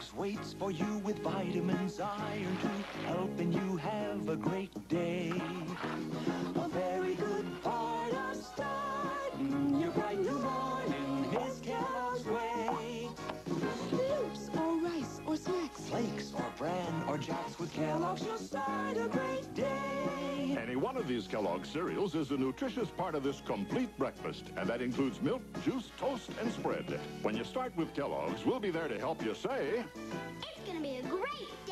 Kellogg's waits for you with vitamins, iron, helping you have a great day. A very good part of starting your bright new morning is Kellogg's way. Loops or rice or snacks, flakes or bran or jacks, with Kellogg's you'll start a great day. Any one of these Kellogg's cereals is a nutritious part of this complete breakfast, and that includes milk, juice, toast, and spread. When you start with Kellogg's, we'll be there to help you say, it's going to be a great day.